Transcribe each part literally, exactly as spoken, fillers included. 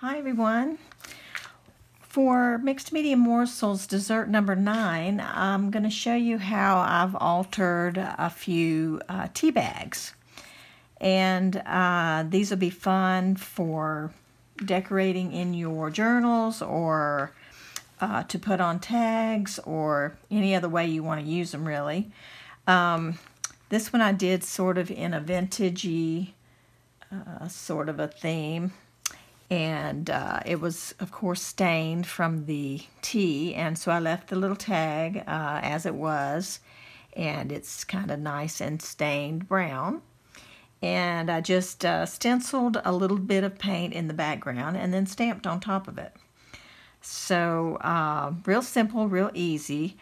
Hi everyone. For Mixed Media Morsels dessert number nine, I'm going to show you how I've altered a few uh, tea bags. And uh, these will be fun for decorating in your journals or uh, to put on tags or any other way you want to use them, really. Um, this one I did sort of in a vintagey uh, sort of a theme. And uh, it was, of course, stained from the tea, and so I left the little tag uh, as it was, and it's kind of nice and stained brown. And I just uh, stenciled a little bit of paint in the background and then stamped on top of it. So uh, real simple, real easy.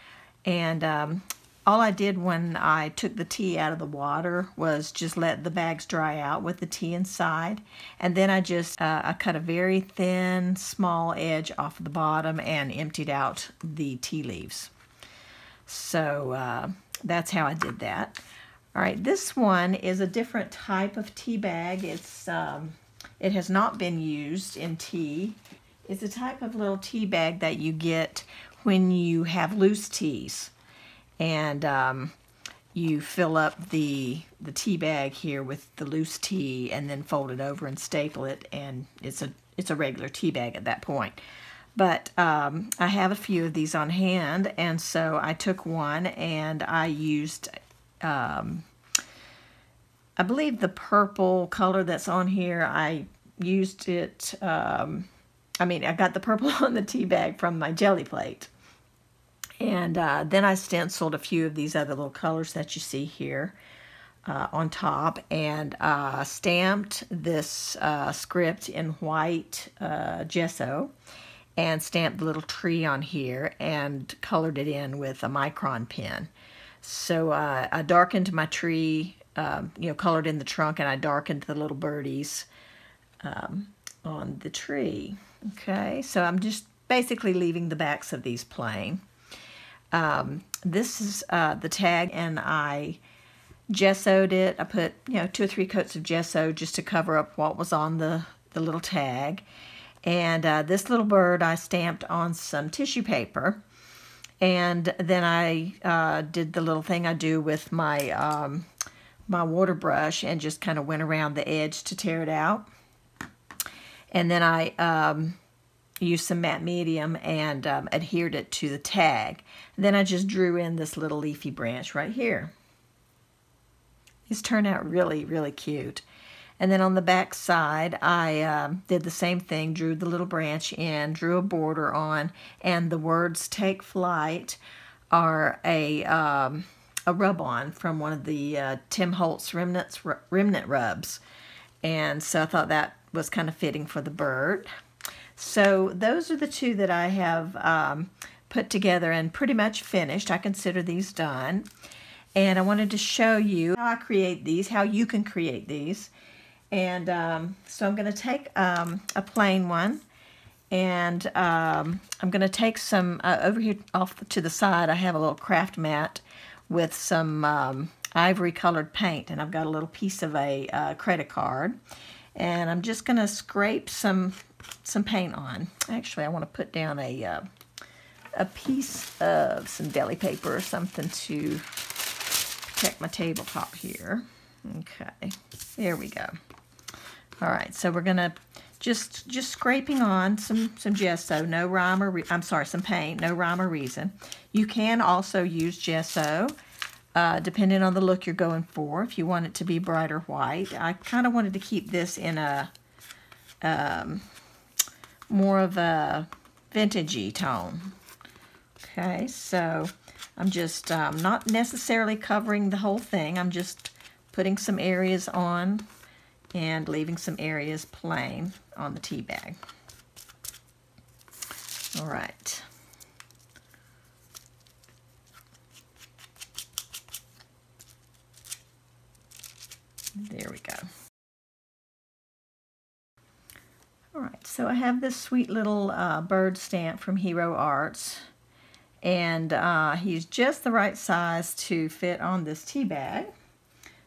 And um, all I did when I took the tea out of the water was just let the bags dry out with the tea inside, and then I just uh, I cut a very thin, small edge off of the bottom and emptied out the tea leaves. So uh, that's how I did that. All right, this one is a different type of tea bag. It's um, it has not been used in tea. It's a type of little tea bag that you get when you have loose teas. And um, you fill up the, the tea bag here with the loose tea and then fold it over and staple it, and it's a, it's a regular tea bag at that point. But um, I have a few of these on hand, and so I took one and I used, um, I believe the purple color that's on here, I used it, um, I mean, I got the purple on the tea bag from my jelly plate. And uh, then I stenciled a few of these other little colors that you see here uh, on top, and uh, stamped this uh, script in white uh, gesso and stamped the little tree on here and colored it in with a micron pen. So uh, I darkened my tree, um, you know, colored in the trunk, and I darkened the little birdies um, on the tree. Okay, so I'm just basically leaving the backs of these plain. Um, this is uh, the tag, and I gessoed it. I put, you know, two or three coats of gesso just to cover up what was on the, the little tag. And uh, this little bird I stamped on some tissue paper. And then I uh, did the little thing I do with my, um, my water brush and just kind of went around the edge to tear it out. And then I um, used some matte medium and um, adhered it to the tag. Then I just drew in this little leafy branch right here. These turned out really, really cute. And then on the back side, I um, did the same thing, drew the little branch in, drew a border on, and the words "Take Flight" are a, um, a rub-on from one of the uh, Tim Holtz Remnants, Remnant Rubs. And so I thought that was kind of fitting for the bird. So those are the two that I have um, put together and pretty much finished. I consider these done. And I wanted to show you how I create these, how you can create these. And um, so I'm going to take um, a plain one, and um, I'm going to take some, uh, over here off to the side, I have a little craft mat with some um, ivory colored paint, and I've got a little piece of a uh, credit card. And I'm just going to scrape some some paint on. Actually, I want to put down a uh, a piece of some deli paper or something to protect my tabletop here. Okay, there we go. All right, so we're gonna just just scraping on some some gesso. No rhyme or re I'm sorry, some paint. No rhyme or reason. You can also use gesso. Uh, depending on the look you're going for, if you want it to be brighter white. I kind of wanted to keep this in a um, more of a vintagey tone. Okay, so I'm just um, not necessarily covering the whole thing. I'm just putting some areas on and leaving some areas plain on the tea bag. All right. There we go. All right, so I have this sweet little uh, bird stamp from Hero Arts, and uh, he's just the right size to fit on this tea bag.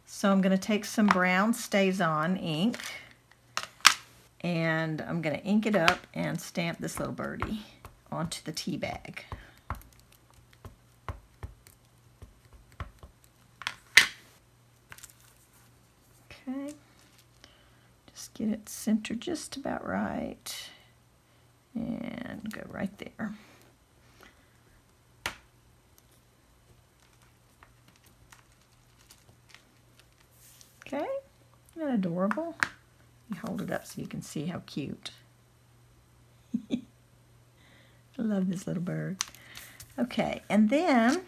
So I'm going to take some brown Stazon ink And I'm going to ink it up and stamp this little birdie onto the tea bag. Okay, just get it centered just about right and go right there. Okay, isn't that adorable? You hold it up so you can see how cute. I love this little bird. Okay, and then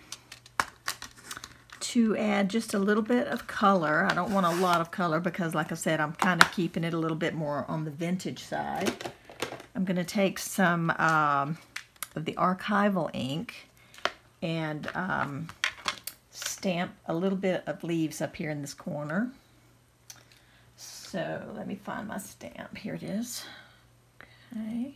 to add just a little bit of color. I don't want a lot of color because, like I said, I'm kind of keeping it a little bit more on the vintage side. I'm going to take some um, of the archival ink and um, stamp a little bit of leaves up here in this corner. So let me find my stamp. Here it is. Okay.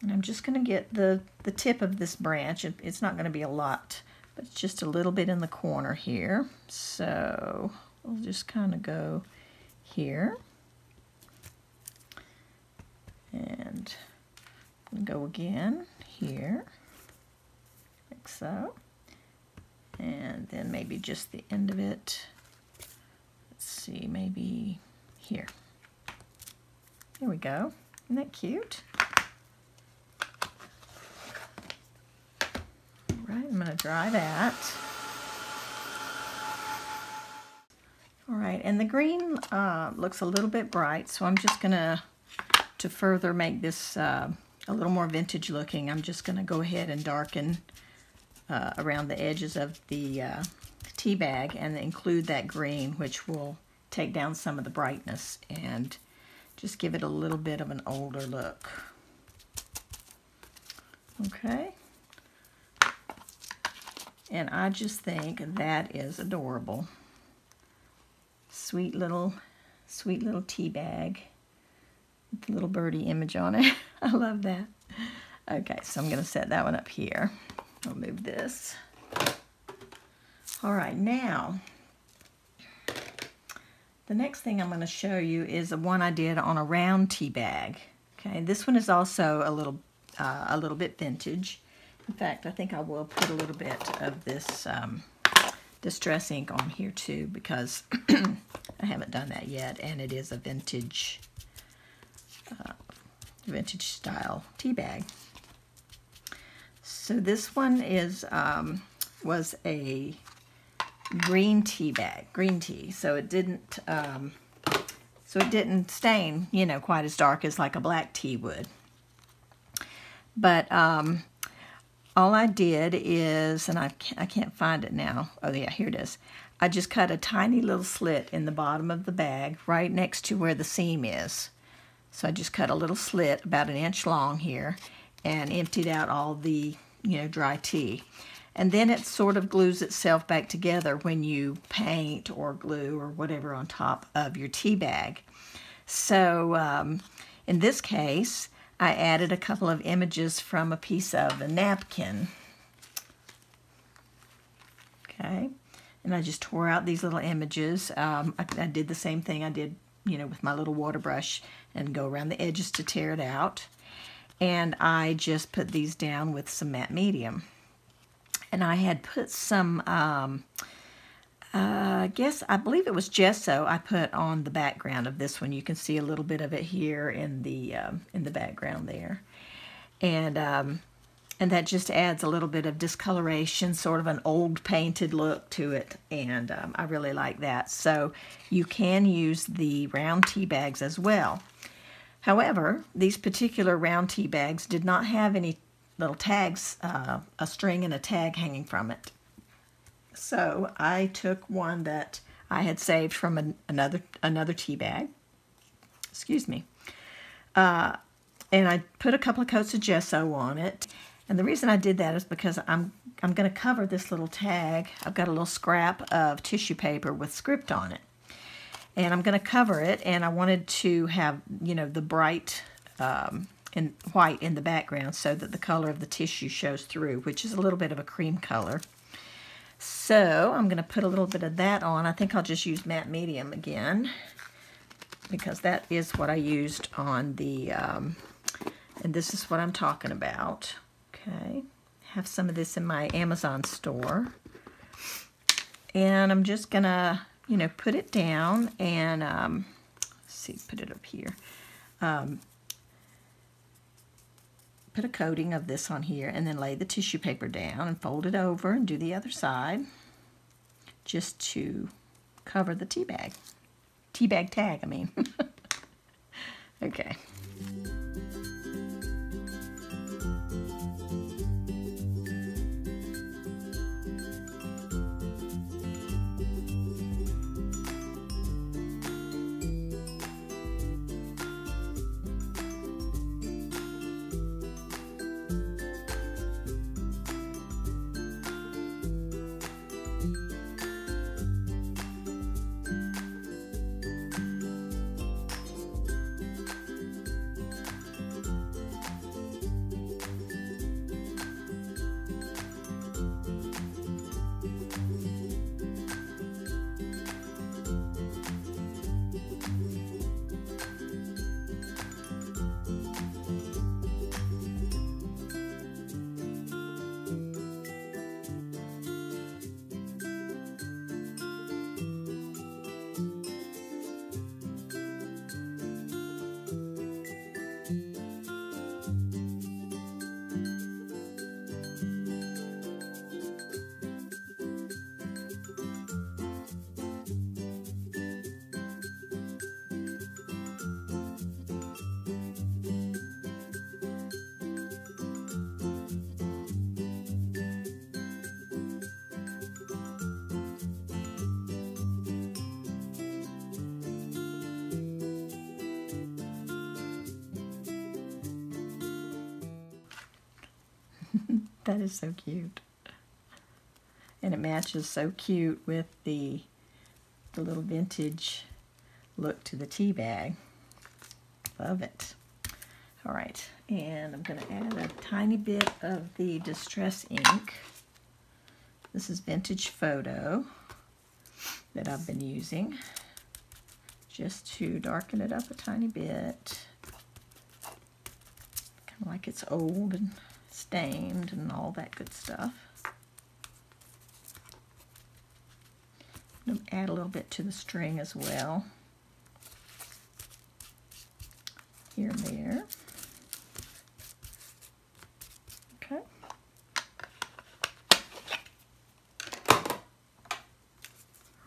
And I'm just going to get the, the tip of this branch. It, it's not going to be a lot, but it's just a little bit in the corner here. So we'll just kind of go here. And go again here, like so. And then maybe just the end of it. See, maybe here. There we go. Isn't that cute? All right, I'm going to dry that. All right, and the green uh, looks a little bit bright, so I'm just going to, to further make this uh, a little more vintage looking, I'm just going to go ahead and darken uh, around the edges of the uh, tea bag and include that green, which will take down some of the brightness and just give it a little bit of an older look. Okay, and I just think that is adorable. Sweet little, sweet little tea bag with the little birdie image on it. I love that. Okay, so I'm gonna set that one up here. I'll move this. All right, now, the next thing I'm going to show you is the one I did on a round tea bag. Okay, this one is also a little, uh, a little bit vintage. In fact, I think I will put a little bit of this um, Distress Ink on here too, because I haven't done that yet, and it is a vintage, uh, vintage style tea bag. So this one is um, was a green tea bag, green tea, so it didn't um, so it didn't stain, you know, quite as dark as like a black tea would. But um, all I did is, and I can't, I can't find it now. Oh yeah, here it is. I just cut a tiny little slit in the bottom of the bag right next to where the seam is. So I just cut a little slit about an inch long here and emptied out all the, you know, dry tea. And then it sort of glues itself back together when you paint or glue or whatever on top of your tea bag. So um, in this case, I added a couple of images from a piece of a napkin. Okay, and I just tore out these little images. Um, I, I did the same thing I did, you know, with my little water brush and go around the edges to tear it out. And I just put these down with some matte medium. And I had put some, um, uh, I guess, I believe it was gesso I put on the background of this one. You can see a little bit of it here in the um, in the background there. And, um, and that just adds a little bit of discoloration, sort of an old painted look to it. And um, I really like that. So you can use the round tea bags as well. However, these particular round tea bags did not have any little tags, uh, a string and a tag hanging from it. So I took one that I had saved from an, another another tea bag, excuse me, uh, and I put a couple of coats of gesso on it. And the reason I did that is because I'm I'm going to cover this little tag. I've got a little scrap of tissue paper with script on it, and I'm going to cover it. And I wanted to have, you know, the bright Um, in white in the background so that the color of the tissue shows through, which is a little bit of a cream color. So I'm going to put a little bit of that on. I think I'll just use matte medium again because that is what I used on the, um, and this is what I'm talking about. Okay, have some of this in my Amazon store. And I'm just gonna, you know, put it down and, um, let's see, put it up here. Um, put a coating of this on here and then lay the tissue paper down and fold it over and do the other side just to cover the tea bag. Tea bag tag, I mean. Okay. That is so cute. And it matches so cute with the, the little vintage look to the tea bag. Love it. All right, and I'm going to add a tiny bit of the Distress Ink. This is Vintage Photo that I've been using just to darken it up a tiny bit. Kind of like it's old and stained and all that good stuff. I'm going to add a little bit to the string as well. Here and there. Okay. All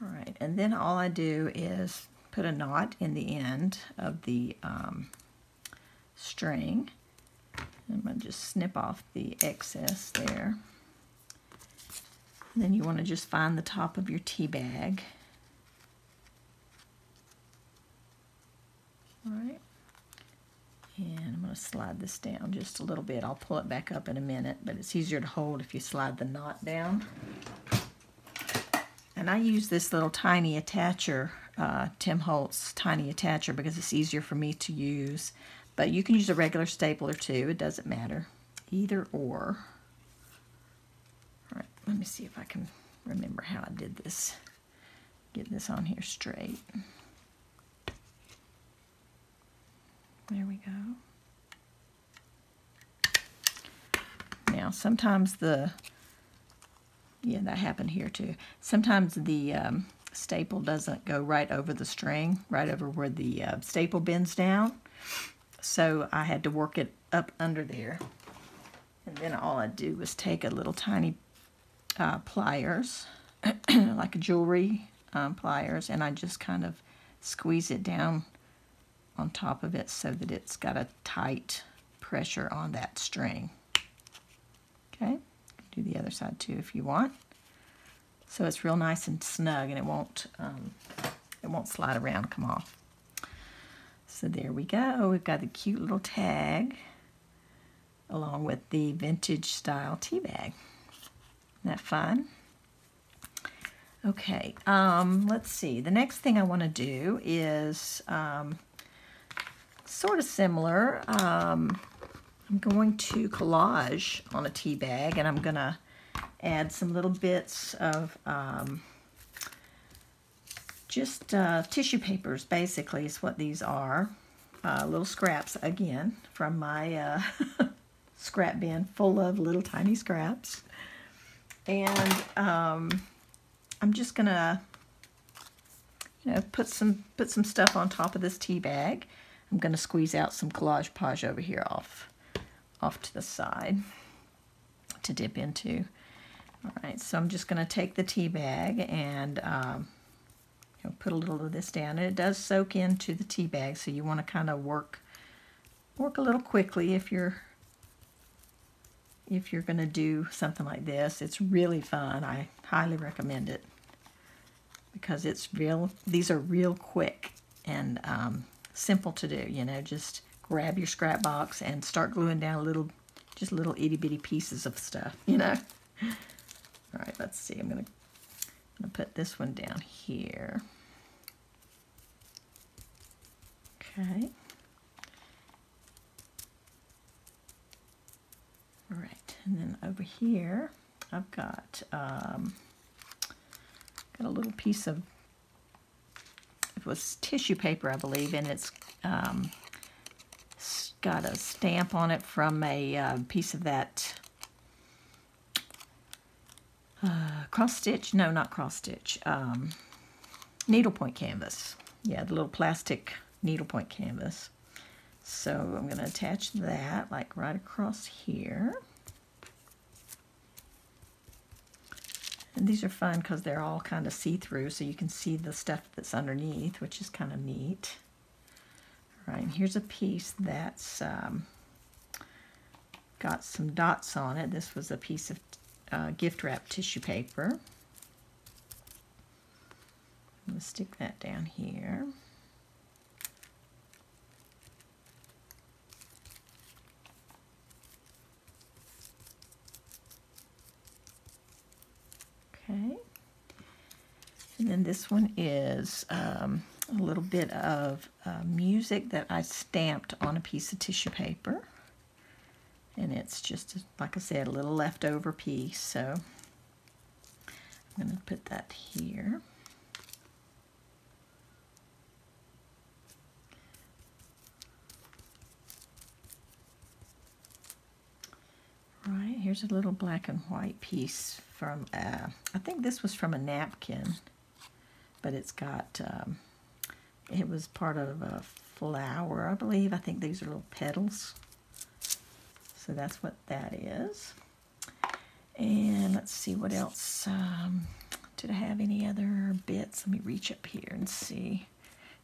right, and then all I do is put a knot in the end of the um, string. I'm going to just snip off the excess there. And then you want to just find the top of your tea bag. All right. And I'm going to slide this down just a little bit. I'll pull it back up in a minute, but it's easier to hold if you slide the knot down. And I use this little tiny attacher, uh, Tim Holtz tiny attacher, because it's easier for me to use. But you can use a regular stapler too, it doesn't matter. Either or. All right, let me see if I can remember how I did this. Get this on here straight. There we go. Now, sometimes the, yeah, that happened here too. Sometimes the um, staple doesn't go right over the string, right over where the uh, staple bends down. So I had to work it up under there. And then all I do was take a little tiny uh, pliers, like a jewelry um, pliers, and I just kind of squeeze it down on top of it so that it's got a tight pressure on that string. Okay, do the other side too if you want. So it's real nice and snug and it won't, um, it won't slide around and come off. So there we go. We've got the cute little tag along with the vintage style tea bag. Isn't that fun? Okay, um, let's see. The next thing I want to do is um, sort of similar. Um, I'm going to collage on a tea bag, and I'm going to add some little bits of um, just uh, tissue papers, basically, is what these are. Uh, little scraps, again, from my uh, scrap bin full of little tiny scraps. And um, I'm just going to you know, put some, put some stuff on top of this tea bag. I'm going to squeeze out some collage page over here off, off to the side to dip into. All right, so I'm just going to take the tea bag and um, you know, put a little of this down. And it does soak into the tea bag, so you want to kind of work work a little quickly if you're if you're going to do something like this. It's really fun. I highly recommend it because it's real. These are real quick and um, simple to do. You know, just grab your scrap box and start gluing down little, just little itty bitty pieces of stuff. You know. All right, let's see. I'm going to put this one down here. Okay. All right, and then over here, I've got um, got a little piece of, it was tissue paper, I believe, and it's um, got a stamp on it from a uh, piece of that Uh, cross stitch, no, not cross stitch, um, needlepoint canvas. Yeah, the little plastic needlepoint canvas. So I'm going to attach that like right across here. And these are fun because they're all kind of see-through, so you can see the stuff that's underneath, which is kind of neat. All right, and here's a piece that's um, got some dots on it. This was a piece of Uh, gift wrap tissue paper. I'm going to stick that down here. Okay. And then this one is um, a little bit of uh, music that I stamped on a piece of tissue paper. And it's just, like I said, a little leftover piece. So I'm going to put that here. All right, here's a little black and white piece from, uh, I think this was from a napkin, but it's got, um, it was part of a flower, I believe. I think these are little petals. So that's what that is. And let's see what else. Um, did I have any other bits? Let me reach up here and see.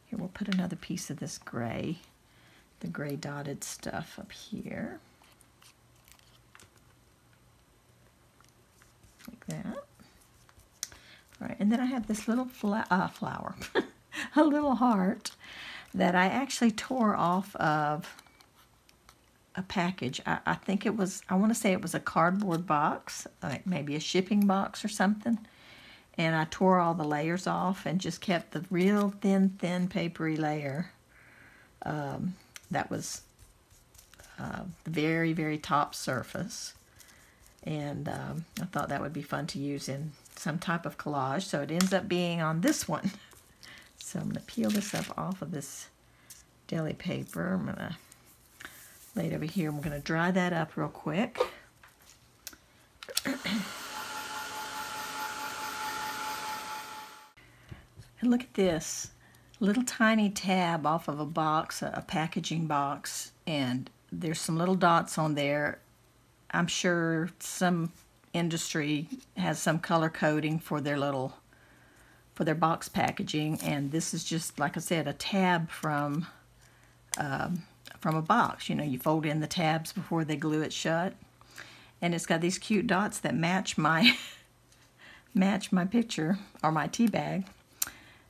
Here, we'll put another piece of this gray, the gray dotted stuff up here. Like that. All right, and then I have this little fla uh, flower, a little heart that I actually tore off of a package. I, I think it was, I want to say it was a cardboard box, like maybe a shipping box or something, and I tore all the layers off and just kept the real thin, thin papery layer um, that was uh, the very, very top surface, and um, I thought that would be fun to use in some type of collage, so it ends up being on this one. So I'm going to peel this up off of this deli paper. I'm going to lay it over here. I'm going to dry that up real quick. And look at this little tiny tab off of a box, a packaging box, and there's some little dots on there. I'm sure some industry has some color coding for their little, for their box packaging, and this is just, like I said, a tab from um, from a box. You know, you fold in the tabs before they glue it shut, and it's got these cute dots that match my match my picture or my tea bag.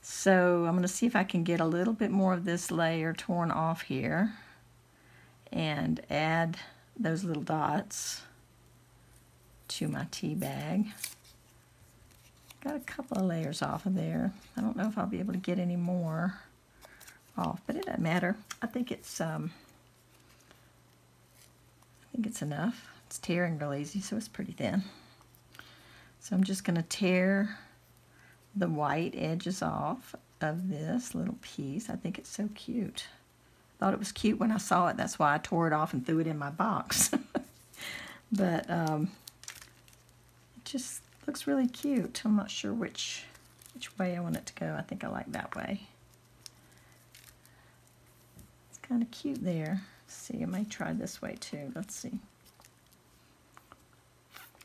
So I'm going to see if I can get a little bit more of this layer torn off here and add those little dots to my tea bag. Got a couple of layers off of there. I don't know if I'll be able to get any more off, but it doesn't matter. I think it's um I think it's enough. It's tearing real easy, so it's pretty thin. So I'm just going to tear the white edges off of this little piece. I think it's so cute. I thought it was cute when I saw it. That's why I tore it off and threw it in my box. But um, it just looks really cute. I'm not sure which which way I want it to go. I think I like that way. It's kind of cute there. Let's see, I may try this way too. Let's see.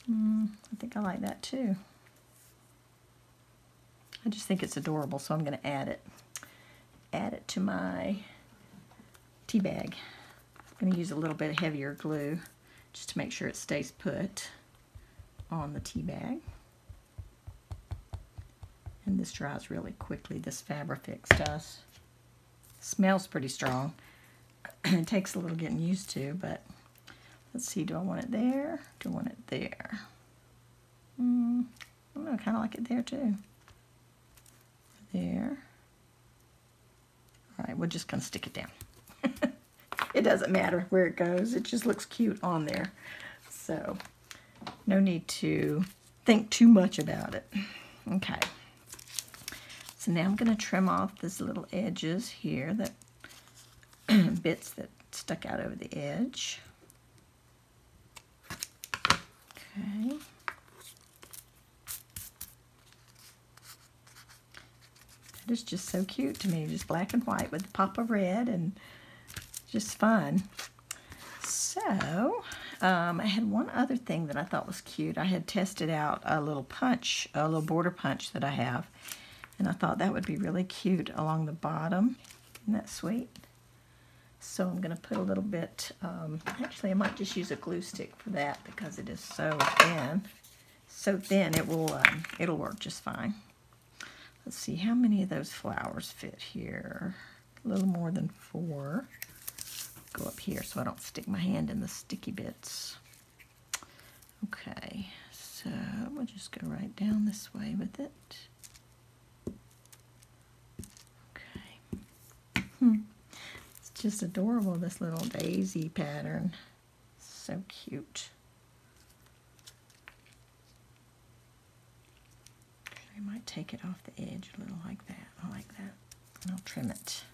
Mm, I think I like that too. I just think it's adorable, so I'm going to add it. Add it to my tea bag. I'm going to use a little bit heavier glue just to make sure it stays put on the tea bag. And this dries really quickly. This Fabrifix does. Smells pretty strong. It takes a little getting used to, but let's see. Do I want it there? Do I want it there? Mm, I don't know. I kind of like it there too. There. All right, we're just going to stick it down. It doesn't matter where it goes. It just looks cute on there. So no need to think too much about it. Okay. So now I'm going to trim off these little edges here, that bits that stuck out over the edge. Okay. That is just so cute to me, just black and white with a pop of red, and just fun. So um, I had one other thing that I thought was cute. I had tested out a little punch, a little border punch that I have. And I thought that would be really cute along the bottom. Isn't that sweet? So I'm going to put a little bit, um, actually I might just use a glue stick for that because it is so thin. So thin it will, um, it'll work just fine. Let's see, how many of those flowers fit here? A little more than four. Go up here so I don't stick my hand in the sticky bits. Okay, so we'll just go right down this way with it. Hmm. It's just adorable, this little daisy pattern. So cute. I might take it off the edge a little like that. I like that. And I'll trim it.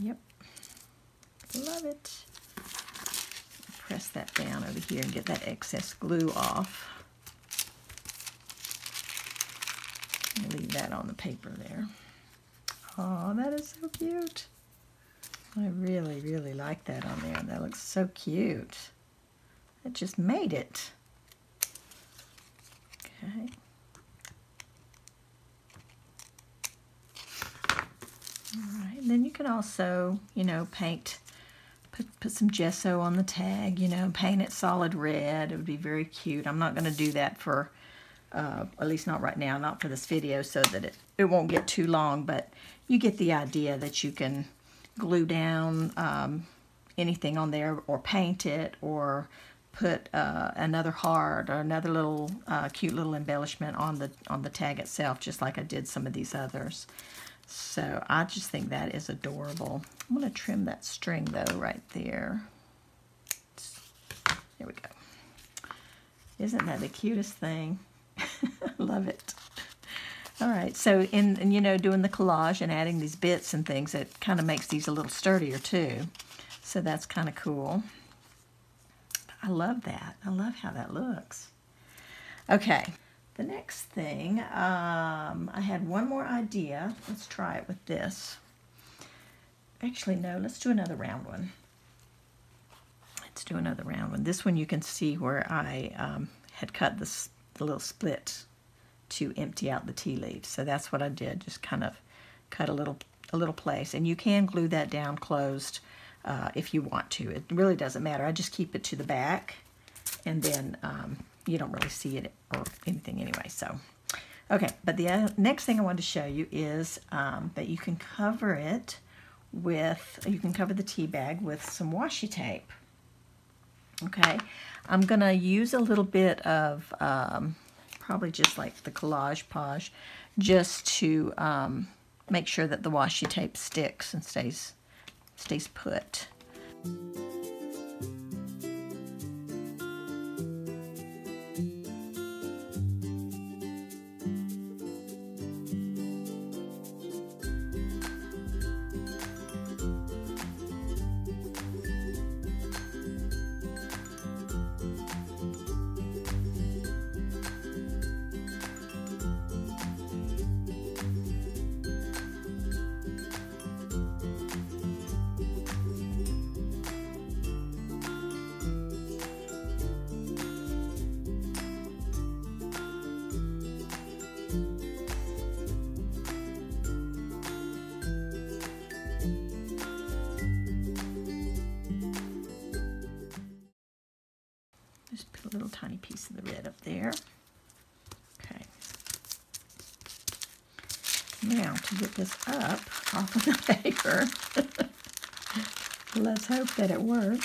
Yep. Love it. Press that down over here and get that excess glue off. Leave that on the paper there. Oh, that is so cute. I really, really like that on there. That looks so cute. It just made it. Okay. All right, and then you can also, you know, paint, put, put some gesso on the tag, you know, paint it solid red. It would be very cute. I'm not going to do that for, uh, at least not right now, not for this video, so that it, it won't get too long, but you get the idea that you can glue down um, anything on there or paint it or put uh, another heart or another little uh, cute little embellishment on the on the tag itself, just like I did some of these others. So I just think that is adorable. I'm going to trim that string though right there. There we go. Isn't that the cutest thing? Love it. All right, so in, in, you know, doing the collage and adding these bits and things, it kind of makes these a little sturdier too. So that's kind of cool. I love that. I love how that looks. Okay, the next thing, um, I had one more idea. Let's try it with this. Actually, no, let's do another round one. Let's do another round one. This one you can see where I um, had cut this, the little split to empty out the tea leaves. So that's what I did, just kind of cut a little a little place. And you can glue that down closed uh, if you want to. It really doesn't matter. I just keep it to the back, and then um, you don't really see it or anything anyway. So, okay, but the uh, next thing I wanted to show you is um, that you can cover it with, you can cover the tea bag with some washi tape. Okay, I'm gonna use a little bit of um, probably just like the collage page, just to um, make sure that the washi tape sticks and stays stays put. piece of the red up there. Okay. Now, to get this up off of the paper, let's hope that it works.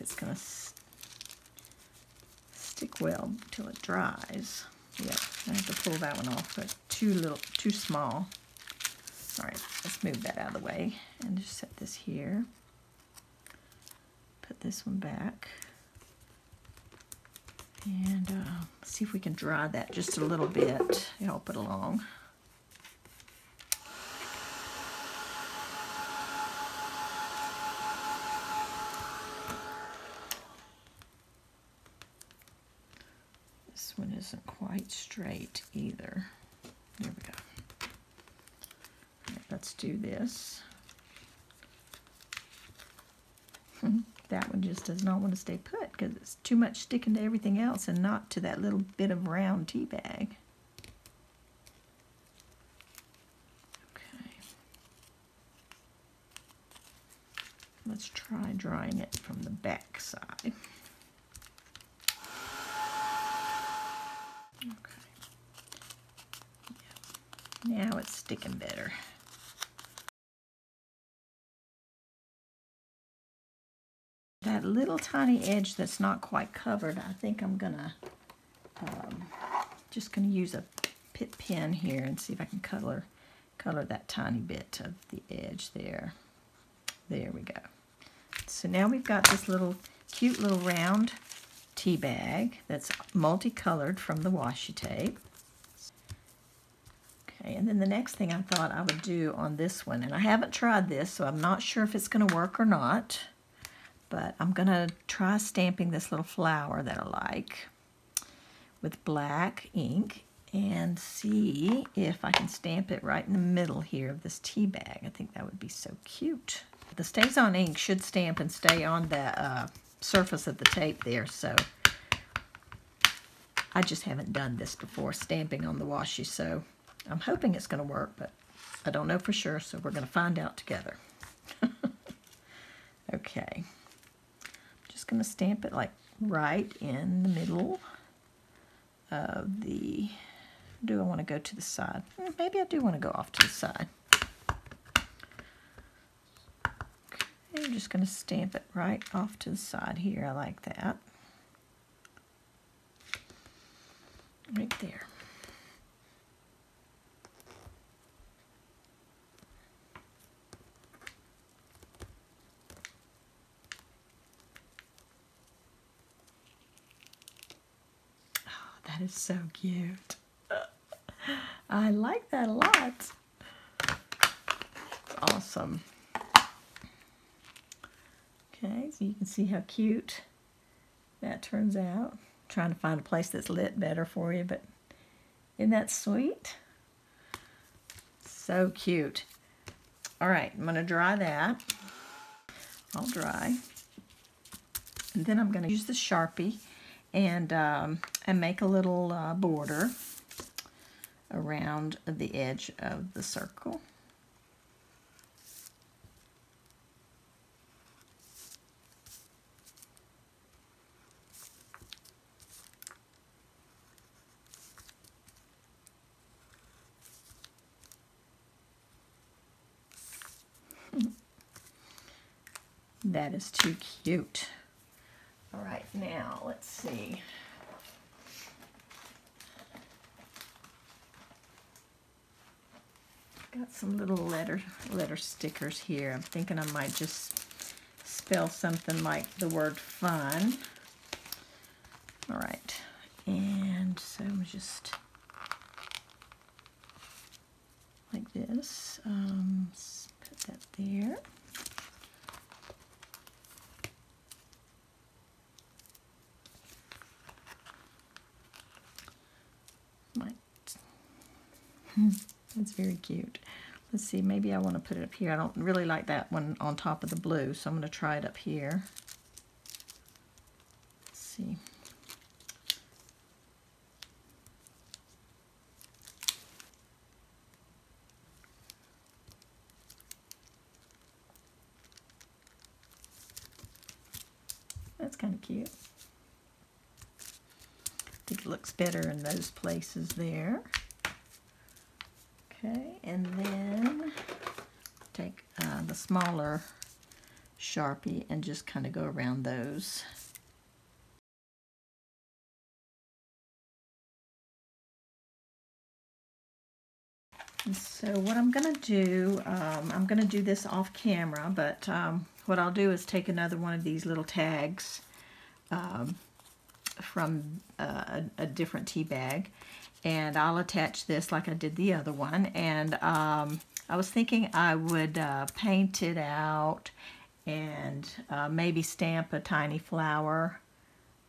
It's going to stick well till it dries. Yep, I have to pull that one off, but too little, too small. All right, let's move that out of the way and just set this here. Put this one back. And uh, see if we can dry that just a little bit, help it along. Isn't quite straight either. There we go. All right, let's do this. That one just does not want to stay put because it's too much sticking to everything else and not to that little bit of round tea bag. Okay. Let's try drying it from the back side. Okay. Yeah. Now it's sticking better. That little tiny edge that's not quite covered, I think I'm gonna um, just gonna use a pit pen here and see if I can color color that tiny bit of the edge there. There we go. So now we've got this little cute little round tea bag that's multicolored from the washi tape. Okay, and then the next thing I thought I would do on this one, and I haven't tried this, so I'm not sure if it's going to work or not, but I'm going to try stamping this little flower that I like with black ink and see if I can stamp it right in the middle here of this tea bag. I think that would be so cute. The Stazon ink should stamp and stay on the uh, surface of the tape there, so I just haven't done this before, stamping on the washi, so I'm hoping it's going to work, but I don't know for sure, so we're going to find out together. Okay, I'm just going to stamp it like right in the middle of the, do I want to go to the side? Maybe I do want to go off to the side. I'm just going to stamp it right off to the side here. I like that. Right there. Oh, that is so cute. I like that a lot. Awesome. Okay, so you can see how cute that turns out. I'm trying to find a place that's lit better for you, but isn't that sweet? So cute. All right, I'm going to dry that. I'll dry. And then I'm going to use the Sharpie and, um, and make a little uh, border around the edge of the circle. That is too cute. All right, now let's see. Got some little letter letter stickers here. I'm thinking I might just spell something like the word fun. All right, and so I'm just like this. Um, put that there. That's very cute. Let's see, maybe I want to put it up here. I don't really like that one on top of the blue, so I'm going to try it up here. Let's see. cute. I think it looks better in those places there. Okay, and then take uh, the smaller Sharpie and just kind of go around those. And so what I'm going to do, um, I'm going to do this off camera, but um, what I'll do is take another one of these little tags um, from uh, a, a different tea bag, and I'll attach this like I did the other one. And um, I was thinking I would uh, paint it out and uh, maybe stamp a tiny flower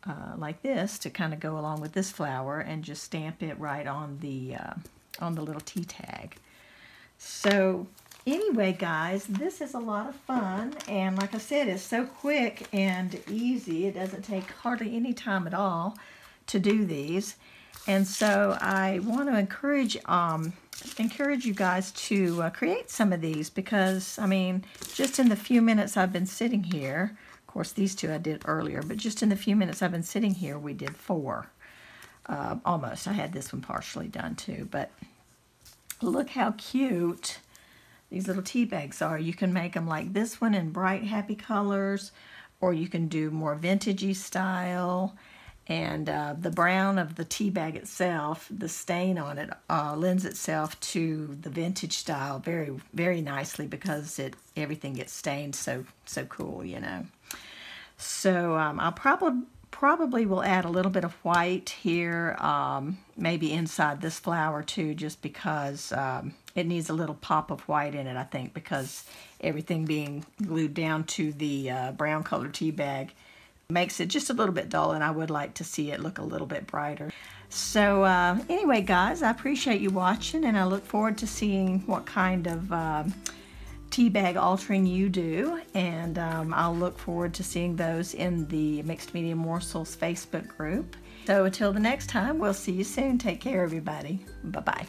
uh, like this to kind of go along with this flower, and just stamp it right on the uh, on the little tea tag. So anyway, guys, this is a lot of fun, and like I said, it's so quick and easy. It doesn't take hardly any time at all to do these. And so I want to encourage um encourage you guys to uh, create some of these, because I mean, just in the few minutes I've been sitting here, of course these two I did earlier, but just in the few minutes I've been sitting here, we did four. Uh, almost. I had this one partially done too, but look how cute these little tea bags are. You can make them like this one in bright, happy colors, or you can do more vintagey style. And uh, the brown of the tea bag itself, the stain on it, uh, lends itself to the vintage style very, very nicely, because it everything gets stained so so cool, you know. So um, I'll probably Probably will add a little bit of white here, um, maybe inside this flower too, just because um, it needs a little pop of white in it, I think, because everything being glued down to the uh, brown colored tea bag makes it just a little bit dull, and I would like to see it look a little bit brighter. So uh, anyway, guys, I appreciate you watching, and I look forward to seeing what kind of um, tea bag altering you do, and um, I'll look forward to seeing those in the Mixed Media Morsels Facebook group. So until the next time, we'll see you soon. Take care, everybody. Bye-bye.